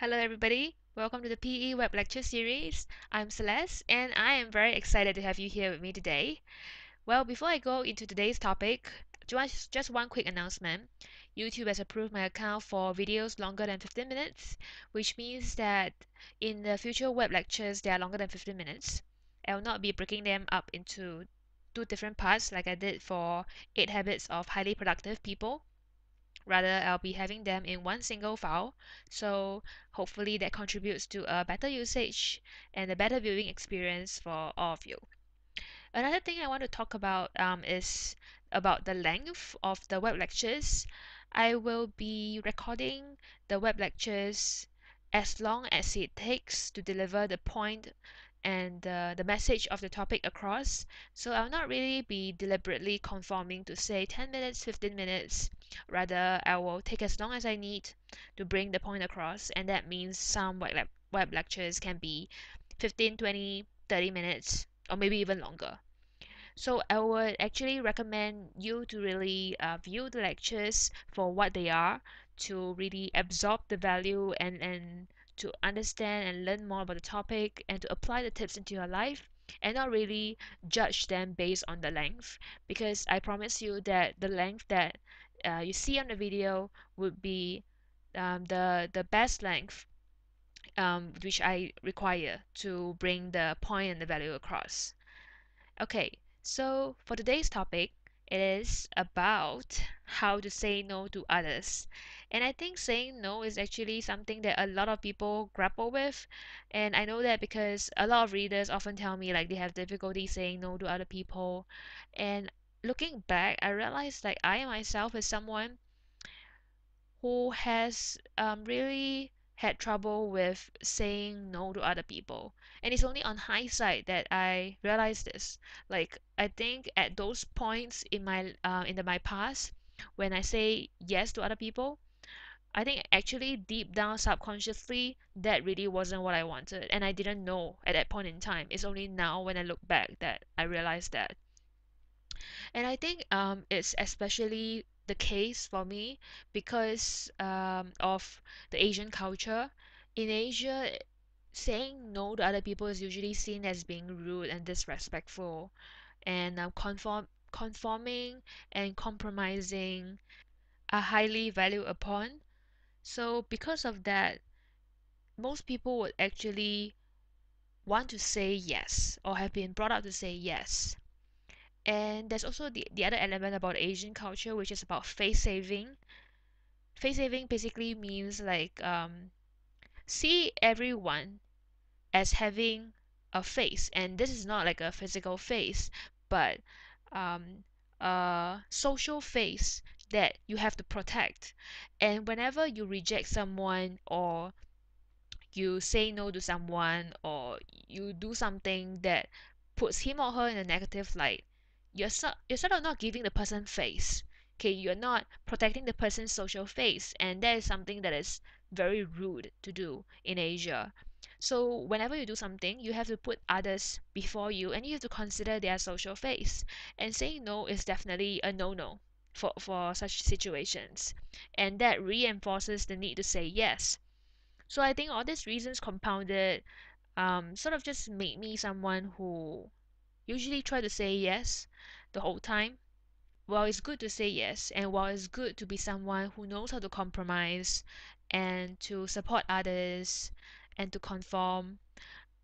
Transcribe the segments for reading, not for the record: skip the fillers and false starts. Hello everybody, welcome to the PE Web Lecture Series. I'm Celeste and I am very excited to have you here with me today. Well, before I go into today's topic, just one quick announcement. YouTube has approved my account for videos longer than 15 minutes, which means that in the future web lectures, they are longer than 15 minutes. I will not be breaking them up into two different parts like I did for 8 Habits of Highly Productive People. Rather, I'll be having them in one single file, so hopefully that contributes to a better usage and a better viewing experience for all of you. Another thing I want to talk about is about the length of the web lectures. I will be recording the web lectures as long as it takes to deliver the point and the message of the topic across. So I'll not really be deliberately conforming to say 10 minutes, 15 minutes. Rather, I will take as long as I need to bring the point across, and that means some web lectures can be 15, 20, 30 minutes, or maybe even longer. So I would actually recommend you to really view the lectures for what they are, to really absorb the value and to understand and learn more about the topic and to apply the tips into your life, and not really judge them based on the length, because I promise you that the length that you see on the video would be the best length which I require to bring the point and the value across. Okay, so for today's topic, it is about how to say no to others. And I think saying no is actually something that a lot of people grapple with. And I know that because a lot of readers often tell me like they have difficulty saying no to other people. And looking back, I realized like I myself is someone who has really had trouble with saying no to other people. And it's only on hindsight that I realized this. Like, I think at those points in my past, when I say yes to other people, I think actually deep down subconsciously, that really wasn't what I wanted. And I didn't know at that point in time. It's only now when I look back that I realized that. And I think it's especially the case for me because of the Asian culture. In Asia, saying no to other people is usually seen as being rude and disrespectful, and conforming and compromising are highly valued upon. So because of that, most people would actually want to say yes, or have been brought up to say yes. And there's also the other element about Asian culture, which is about face saving. Face saving basically means like see everyone as having a face, and this is not like a physical face, but a social face that you have to protect. And whenever you reject someone, or you say no to someone, or you do something that puts him or her in a negative light, you're sort of not giving the person face. Okay, you're not protecting the person's social face, and that is something that is very rude to do in Asia. So whenever you do something, you have to put others before you, and you have to consider their social face. And saying no is definitely a no-no for such situations, and that reinforces the need to say yes. So I think all these reasons compounded sort of just made me someone who usually try to say yes the whole time. While it's good to say yes, and while it's good to be someone who knows how to compromise and to support others and to conform,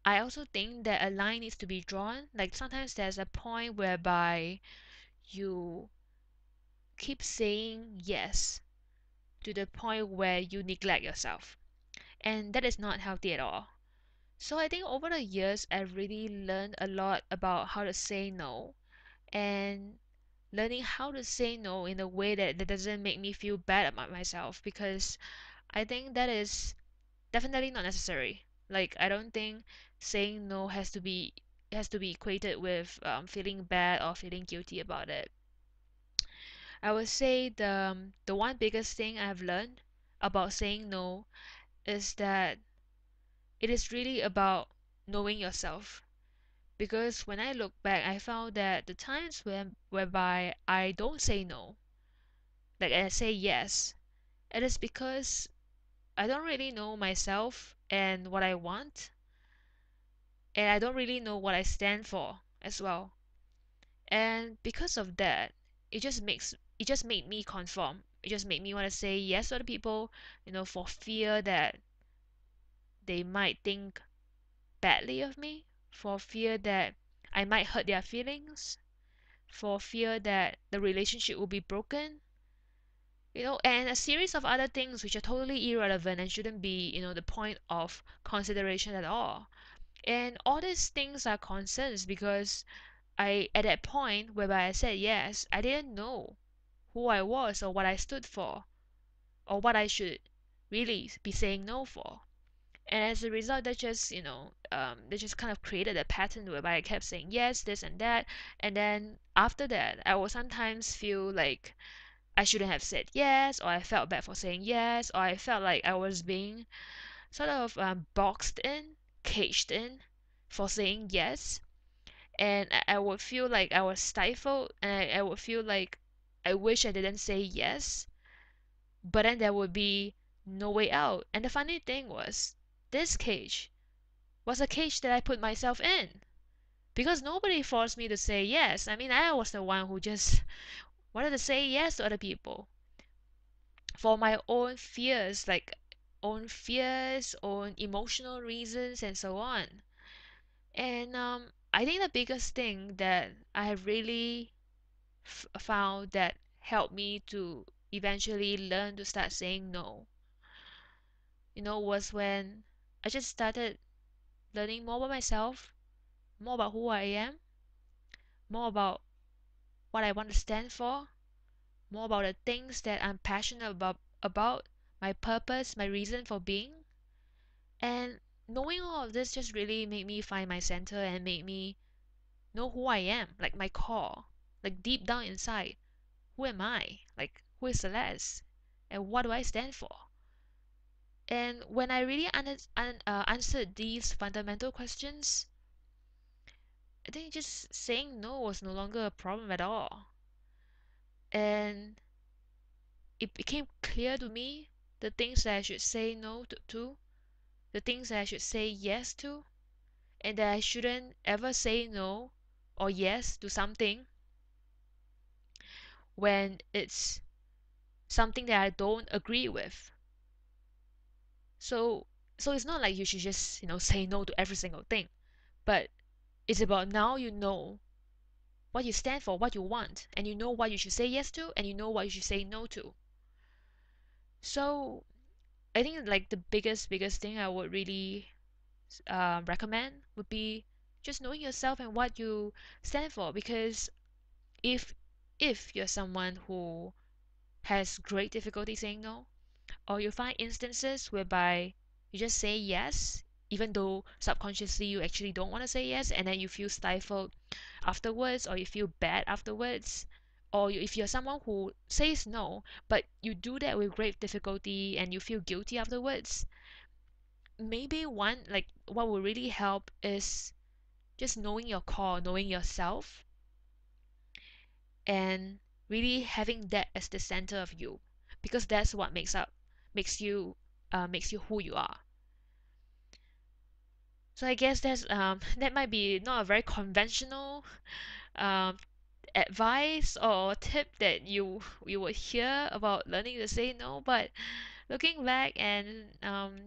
I also think that a line needs to be drawn. Like sometimes there's a point whereby you keep saying yes to the point where you neglect yourself, and that is not healthy at all. So I think over the years, I've really learned a lot about how to say no, and learning how to say no in a way that doesn't make me feel bad about myself, because I think that is definitely not necessary. Like, I don't think saying no has to be equated with feeling bad or feeling guilty about it. I would say the one biggest thing I've learned about saying no is that it is really about knowing yourself, because when I look back, I found that the times whereby I don't say no, like I say yes, it is because I don't really know myself and what I want, and I don't really know what I stand for as well. And because of that, it just made me conform. It just made me want to say yes to other people, you know, for fear that they might think badly of me, for fear that I might hurt their feelings, for fear that the relationship will be broken, you know, and a series of other things which are totally irrelevant and shouldn't be, you know, the point of consideration at all. And all these things are concerns because I, at that point whereby I said yes, I didn't know who I was or what I stood for or what I should really be saying no for. And as a result, that just, you know, they just kind of created a pattern whereby I kept saying yes, this and that. And then after that, I will sometimes feel like I shouldn't have said yes, or I felt bad for saying yes, or I felt like I was being sort of boxed in, caged in for saying yes. And I would feel like I was stifled, and I would feel like I wish I didn't say yes, but then there would be no way out. And the funny thing was, this cage was a cage that I put myself in, because nobody forced me to say yes. I mean, I was the one who just wanted to say yes to other people for my own fears, own emotional reasons, and so on. And I think the biggest thing that I have really found that helped me to eventually learn to start saying no, you know, was when I just started learning more about myself, more about who I am, more about what I want to stand for, more about the things that I'm passionate about, my purpose, my reason for being. And knowing all of this just really made me find my center and made me know who I am, like my core, like deep down inside, who am I? Like, who is Celeste? And what do I stand for? And when I really answered these fundamental questions, I think just saying no was no longer a problem at all. And it became clear to me the things that I should say no to, the things that I should say yes to, and that I shouldn't ever say no or yes to something when it's something that I don't agree with. So it's not like you should just, you know, say no to every single thing, but it's about now you know what you stand for, what you want, and you know what you should say yes to, and you know what you should say no to. So I think like the biggest thing I would really recommend would be just knowing yourself and what you stand for, because if you're someone who has great difficulty saying no, or you find instances whereby you just say yes, even though subconsciously you actually don't want to say yes, and then you feel stifled afterwards, or you feel bad afterwards, or if you're someone who says no, but you do that with great difficulty and you feel guilty afterwards, maybe what will really help is just knowing your core, knowing yourself, and really having that as the center of you, because that's what makes you who you are. So I guess that's that might be not a very conventional advice or tip that you would hear about learning to say no, but looking back and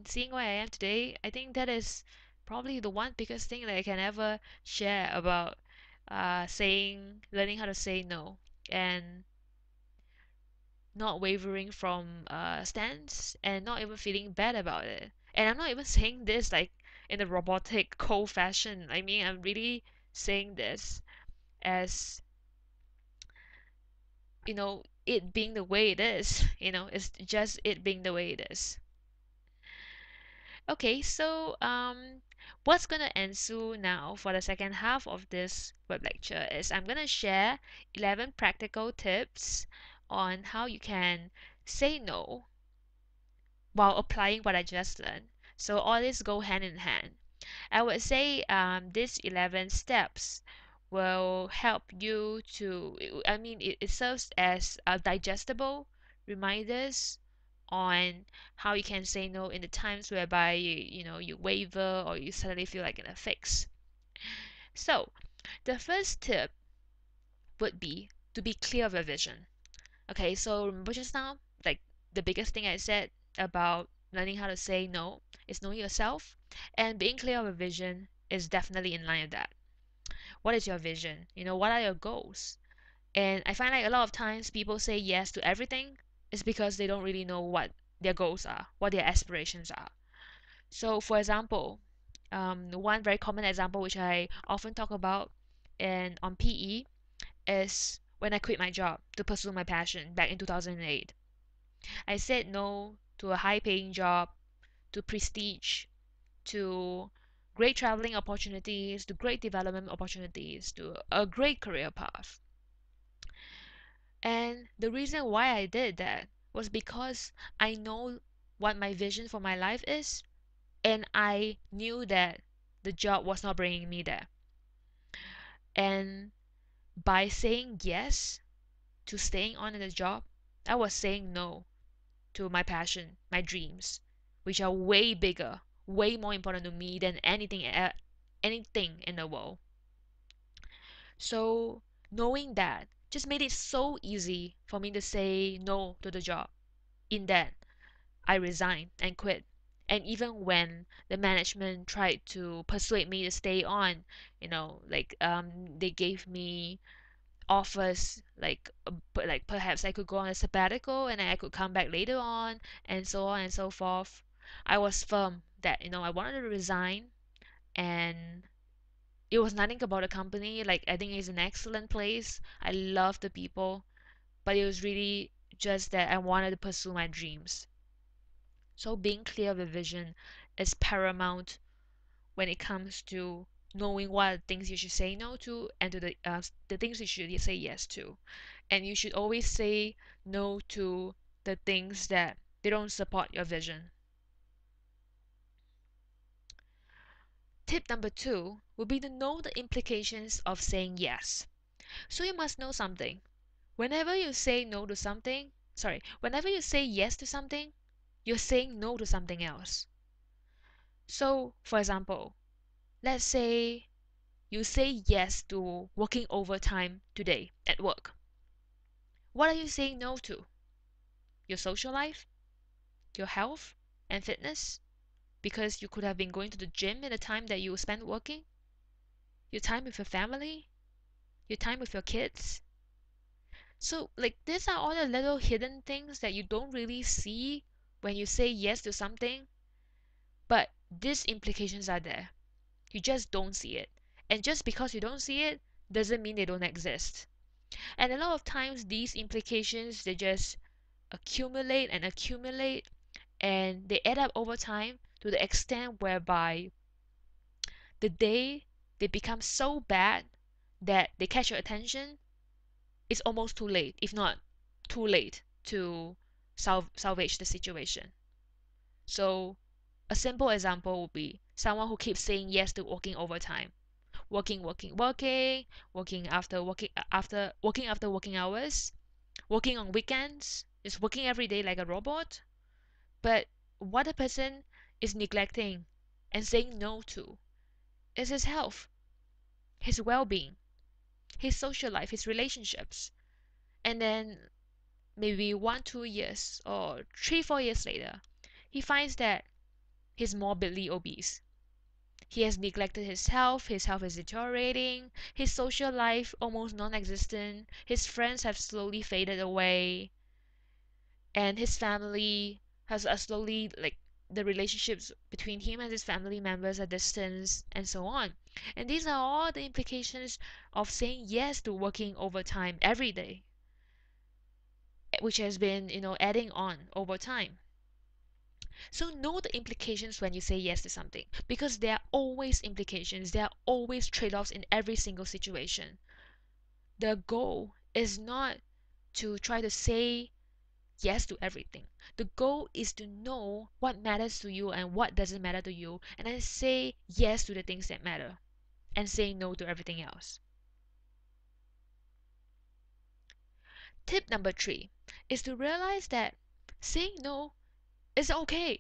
seeing where I am today, I think that is probably the one biggest thing that I can ever share about learning how to say no and not wavering from stance and not even feeling bad about it. And I'm not even saying this like in a robotic, cold fashion. I mean, I'm really saying this as, you know, it being the way it is, you know, it's just it being the way it is. Okay, so what's gonna ensue now for the second half of this web lecture is I'm gonna share 11 practical tips on how you can say no while applying what I just learned. So all these go hand in hand. I would say these 11 steps will help you to, I mean, it serves as digestible reminders on how you can say no in the times whereby you waver or you suddenly feel like in a fix. So the first tip would be to be clear of your vision. Okay, so remember just now, like the biggest thing I said about learning how to say no is knowing yourself, and being clear of your vision is definitely in line with that. What is your vision? What are your goals? And I find like a lot of times people say yes to everything is because they don't really know what their goals are, what their aspirations are. So for example, one very common example which I often talk about and on PE is when I quit my job to pursue my passion back in 2008. I said no to a high-paying job, to prestige, to great traveling opportunities, to great development opportunities, to a great career path. And the reason why I did that was because I know what my vision for my life is, and I knew that the job was not bringing me there. And by saying yes to staying on in the job, I was saying no to my passion, my dreams, which are way bigger, way more important to me than anything in the world. So knowing that just made it so easy for me to say no to the job. In that, I resigned and quit. And even when the management tried to persuade me to stay on, they gave me offers like perhaps I could go on a sabbatical and I could come back later on and so forth. I was firm that I wanted to resign, and it was nothing about the company. Like, I think it's an excellent place. I love the people, but it was really just that I wanted to pursue my dreams. So being clear of the vision is paramount when it comes to knowing what things you should say no to and to the things you should say yes to. And you should always say no to the things that they don't support your vision. Tip number 2 would be to know the implications of saying yes. So you must know something. Whenever you say yes to something, you're saying no to something else. So, for example, let's say you say yes to working overtime today at work. What are you saying no to? Your social life, your health and fitness, because you could have been going to the gym in the time that you spend working, your time with your family, your time with your kids. So, these are all the little hidden things that you don't really see when you say yes to something, but these implications are there. You just don't see it. And just because you don't see it doesn't mean they don't exist. And a lot of times these implications, they just accumulate and accumulate, and they add up over time to the extent whereby the day they become so bad that they catch your attention, it's almost too late, if not too late, to salvage the situation. So a simple example would be someone who keeps saying yes to working overtime, working after working hours, working on weekends, is working every day like a robot. But what the person is neglecting and saying no to is his health, his well-being, his social life, his relationships. And then maybe 1-2 years or 3-4 years later, he finds that he's morbidly obese. He has neglected his health is deteriorating, his social life almost non-existent, his friends have slowly faded away, and his family has slowly, the relationships between him and his family members are distant, and so on. And these are all the implications of saying yes to working overtime every day, which has been, adding on over time. So know the implications when you say yes to something, because there are always implications, there are always trade-offs in every single situation. The goal is not to try to say yes to everything. The goal is to know what matters to you and what doesn't matter to you, and then say yes to the things that matter and say no to everything else. Tip number 3 is to realize that saying no It's okay.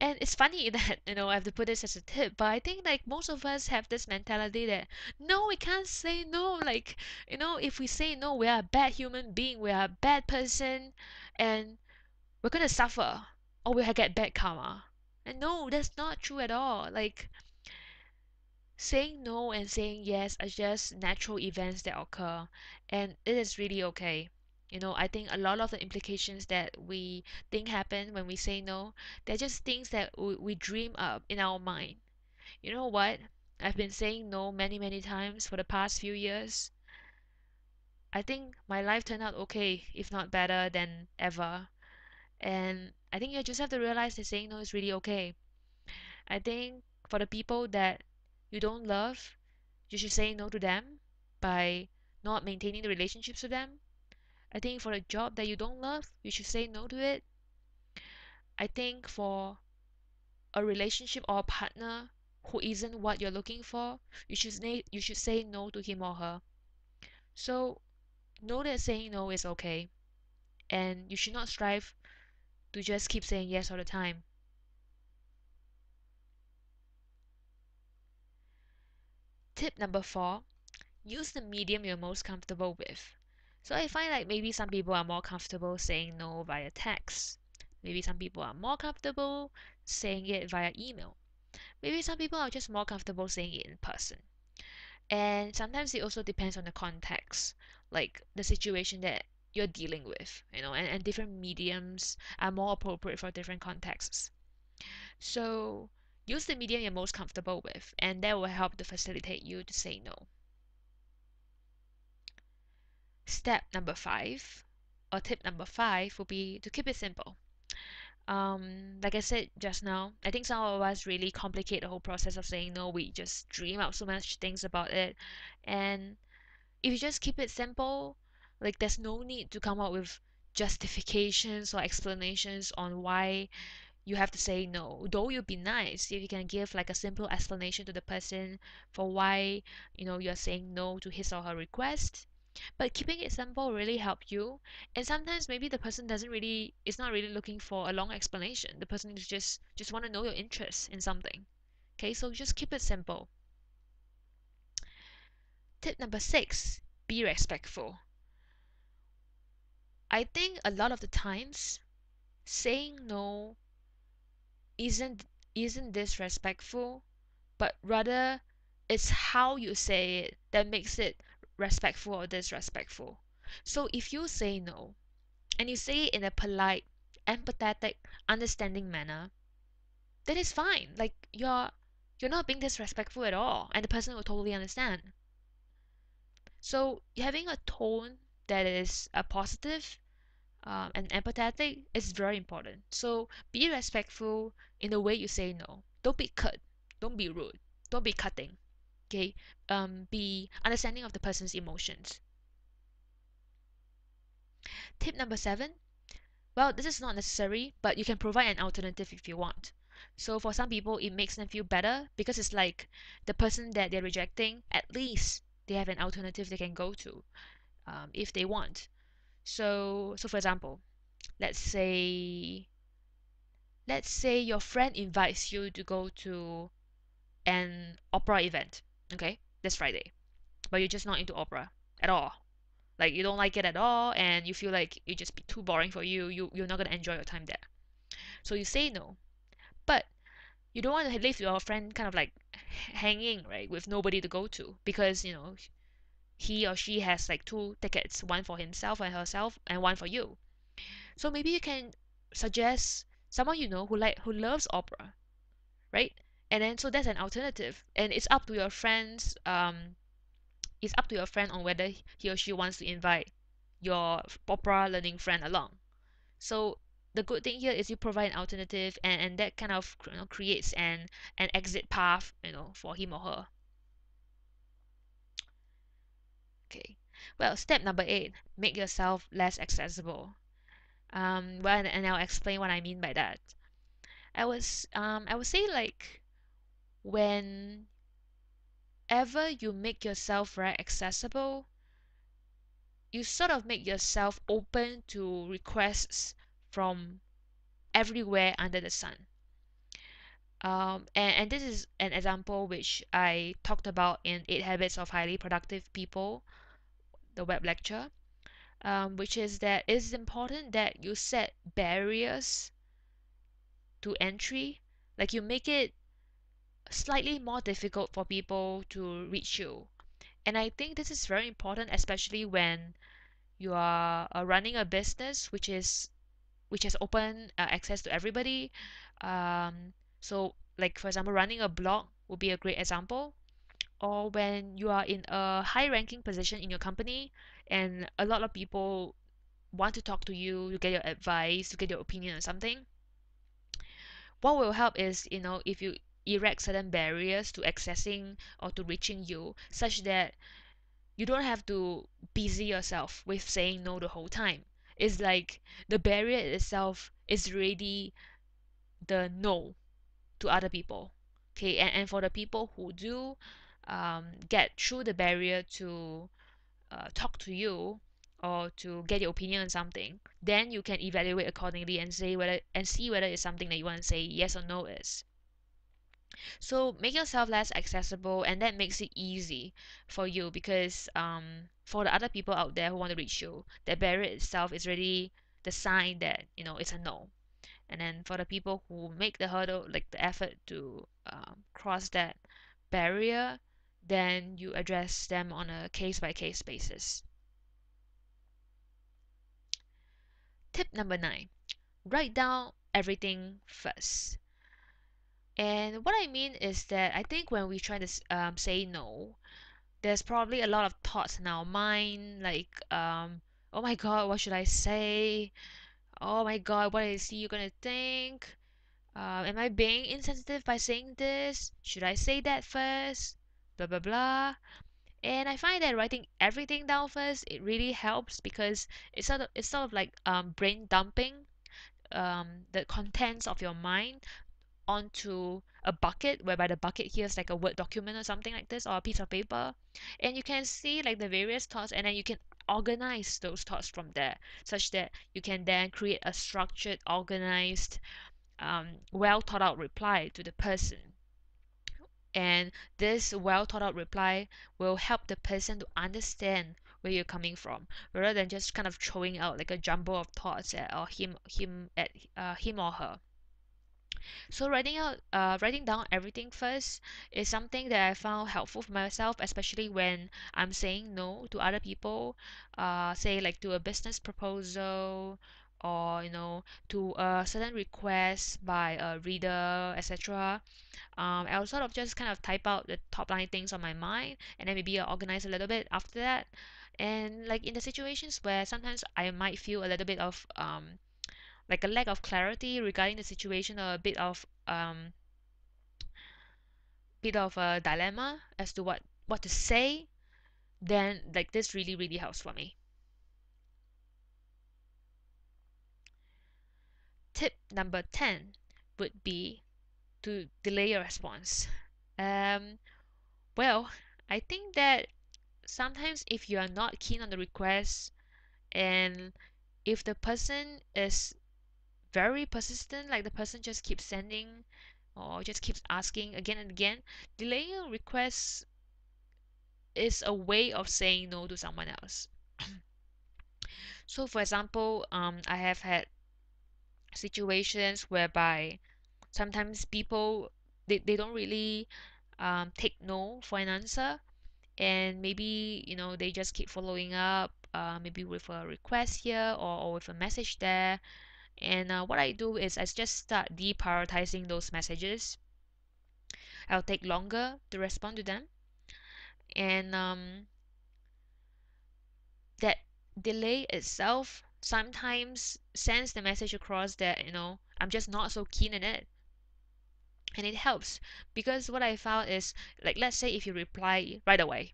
And it's funny that, I have to put this as a tip, but I think like most of us have this mentality that no, we can't say no. Like, if we say no, we are a bad human being, we are a bad person, and we're going to suffer, or we'll get bad karma. And no, that's not true at all. Like, saying no and saying yes are just natural events that occur, and it is really okay. I think a lot of the implications that we think happen when we say no, they're just things that we dream up in our mind. You know what? I've been saying no many, many times for the past few years. I think my life turned out okay, if not better than ever. And I think you just have to realize that saying no is really okay. I think for the people that you don't love, you should say no to them by not maintaining the relationships with them. I think for a job that you don't love, you should say no to it. I think for a relationship or a partner who isn't what you're looking for, you should say no to him or her. So, know that saying no is okay. And you should not strive to just keep saying yes all the time. Tip number 4, use the medium you're most comfortable with. So I find like maybe some people are more comfortable saying no via text. Maybe some people are more comfortable saying it via email. Maybe some people are just more comfortable saying it in person. And sometimes it also depends on the context, like the situation that you're dealing with, and different mediums are more appropriate for different contexts. So use the medium you're most comfortable with, and that will help to facilitate you to say no. Step number 5, or tip number 5, would be to keep it simple. Like I said just now, I think some of us really complicate the whole process of saying no. We just dream up so much things about it. And if you just keep it simple, like there's no need to come up with justifications or explanations on why you have to say no. Though you'd be nice if you can give like a simple explanation to the person for why, you're saying no to his or her request. But keeping it simple really helps you. And sometimes maybe the person is not really looking for a long explanation. The person is just want to know your interest in something. Okay, so just keep it simple. Tip number 6, be respectful. I think a lot of the times, saying no isn't disrespectful, but rather it's how you say it that makes it respectful or disrespectful. So if you say no, and you say it in a polite, empathetic, understanding manner, that is fine. Like you're not being disrespectful at all, and the person will totally understand. So having a tone that is a positive and empathetic is very important. So be respectful in the way you say no. Don't be curt. Don't be rude. Don't be cutting. Okay, be understanding of the person's emotions. Tip number 7. Well, this is not necessary, but you can provide an alternative if you want. So for some people, it makes them feel better because it's like the person that they're rejecting, at least they have an alternative they can go to if they want. So for example, let's say your friend invites you to go to an opera event. Okay, this Friday, but you're just not into opera at all. Like you don't like it at all, and you feel like it just be too boring for you. You're not gonna enjoy your time there. So you say no, but you don't want to leave your friend kind of like hanging, right, with nobody to go to because he or she has like 2 tickets, one for himself and herself, and one for you. So maybe you can suggest someone who loves opera, right? And then, so that's an alternative, and it's up to your friends. It's up to your friend on whether he or she wants to invite your opera learning friend along. So the good thing here is you provide an alternative, and that kind of creates an exit path, for him or her. Okay. Well, step number 8: make yourself less accessible. And I'll explain what I mean by that. I would say like, whenever you make yourself very accessible, you sort of make yourself open to requests from everywhere under the sun. And this is an example which I talked about in 8 Habits of Highly Productive People, the web lecture, which is that it's important that you set barriers to entry, like you make it slightly more difficult for people to reach you. And I think this is very important, especially when you are running a business which has open access to everybody. So like, for example, running a blog would be a great example. Or when you are in a high-ranking position in your company and a lot of people want to talk to you, to get your advice, to get your opinion on something. What will help is, you know, if you erect certain barriers to accessing or to reaching you, such that you don't have to busy yourself with saying no the whole time. It's like the barrier itself is really the no to other people. Okay, and for the people who do get through the barrier to talk to you or to get your opinion on something, then you can evaluate accordingly and say whether and see whether it's something that you want to say yes or no is. So make yourself less accessible, and that makes it easy for you, because for the other people out there who want to reach you, that barrier itself is really the sign that, you know, it's a no. And then for the people who make the hurdle, like the effort to cross that barrier, then you address them on a case-by-case basis. Tip number 9, write down everything first. And what I mean is that I think when we try to say no, there's probably a lot of thoughts in our mind, like, oh my god, what should I say? Oh my god, what is he gonna think? Am I being insensitive by saying this? Should I say that first? Blah, blah, blah. And I find that writing everything down first, it really helps, because it's sort of like brain dumping the contents of your mind onto a bucket, whereby the bucket here is like a Word document or something like this, or a piece of paper, and you can see like the various thoughts, and then you can organize those thoughts from there, such that you can then create a structured, organized, well thought out reply to the person. And this well thought out reply will help the person to understand where you're coming from, rather than just kind of throwing out like a jumble of thoughts at him or her. So writing down everything first is something that I found helpful for myself, especially when I'm saying no to other people, say like to a business proposal, or, you know, to a certain request by a reader, etc. I'll sort of just kind of type out the top line things on my mind, and then maybe I'll organize a little bit after that. And like in the situations where sometimes I might feel a little bit of like a lack of clarity regarding the situation, or a bit of a dilemma as to what to say, then like this really helps for me. Tip number 10 would be to delay your response. Well, I think that sometimes if you are not keen on the request, and if the person is very persistent, like the person just keeps sending or just keeps asking again and again, delaying requests is a way of saying no to someone else. So for example, I have had situations whereby sometimes people they don't really take no for an answer, and maybe, you know, they just keep following up, maybe with a request here or with a message there. And what I do is I just start deprioritizing those messages. I'll take longer to respond to them. And that delay itself sometimes sends the message across that, you know, I'm just not so keen on it. And it helps, because what I found is, like, let's say if you reply right away,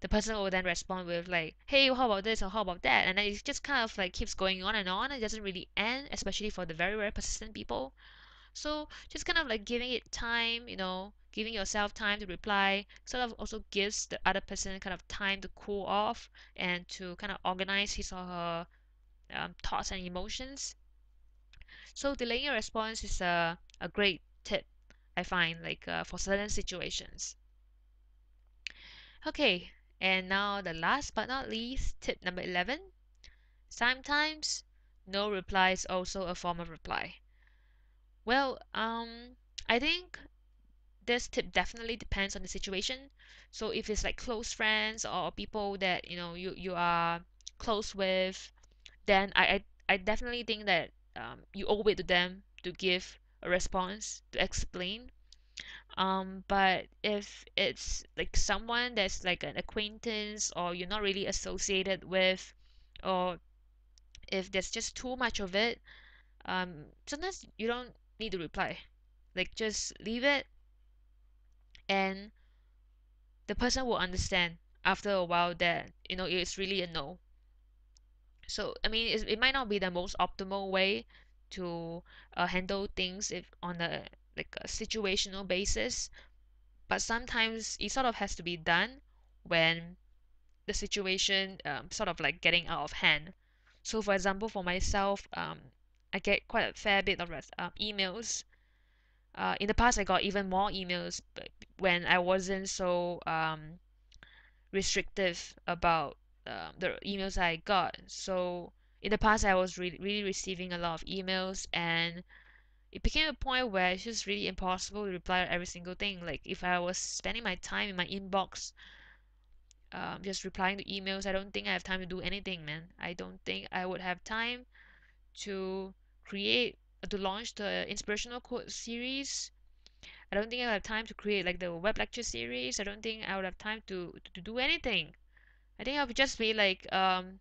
the person will then respond with like, hey, how about this, or how about that? And then it just kind of like keeps going on. It doesn't really end, especially for the very persistent people. So just kind of like giving it time, you know, giving yourself time to reply sort of also gives the other person kind of time to cool off and to kind of organize his or her thoughts and emotions. So delaying your response is a great tip, I find, like for certain situations. Okay, and now the last but not least, tip number 11. Sometimes no reply is also a form of reply. Well, I think this tip definitely depends on the situation. So if it's like close friends or people that you are close with, then I definitely think that you owe it to them to give a response, to explain. But if it's like someone that's like an acquaintance or you're not really associated with, or if there's just too much of it, sometimes you don't need to reply. Like, just leave it, and the person will understand after a while that it's really a no. So I mean, it might not be the most optimal way to handle things if on a like a situational basis, but sometimes it sort of has to be done when the situation sort of like getting out of hand. So for example, for myself, I get quite a fair bit of emails. In the past, I got even more emails when I wasn't so restrictive about the emails I got. So in the past, I was really receiving a lot of emails, and it became a point where it's just really impossible to reply to every single thing. Like, if I was spending my time in my inbox just replying to emails, I don't think I have time to do anything, man. I don't think I would have time to launch the inspirational quote series. I don't think I would have time to create like the web lecture series. I don't think I would have time to do anything. I think I would just be like the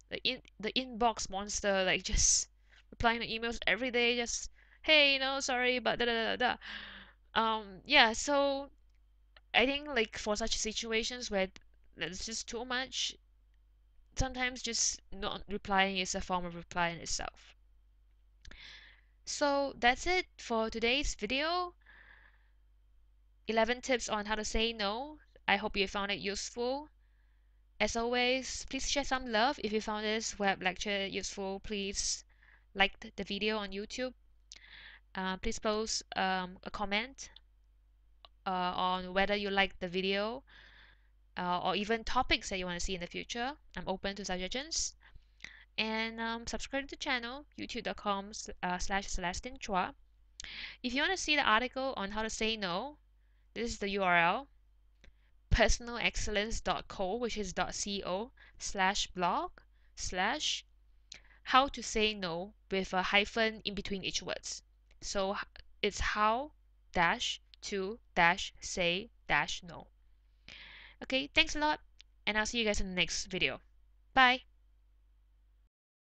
inbox monster, like just replying to emails every day. Just, hey, sorry, but da da da da. Yeah. So I think, like, for such situations where there's just too much, sometimes just not replying is a form of reply in itself. So that's it for today's video. 11 tips on how to say no. I hope you found it useful. As always, please share some love. If you found this web lecture useful, please like the video on YouTube. Please post a comment on whether you liked the video or even topics that you want to see in the future. I'm open to suggestions. And subscribe to the channel, youtube.com/Celestine Chua. If you want to see the article on how to say no, this is the URL, PersonalExcellence.co, which is .co/blog/ how to say no with a hyphen in between each words. So it's how-to-say-no. Okay, thanks a lot, and I'll see you guys in the next video. Bye.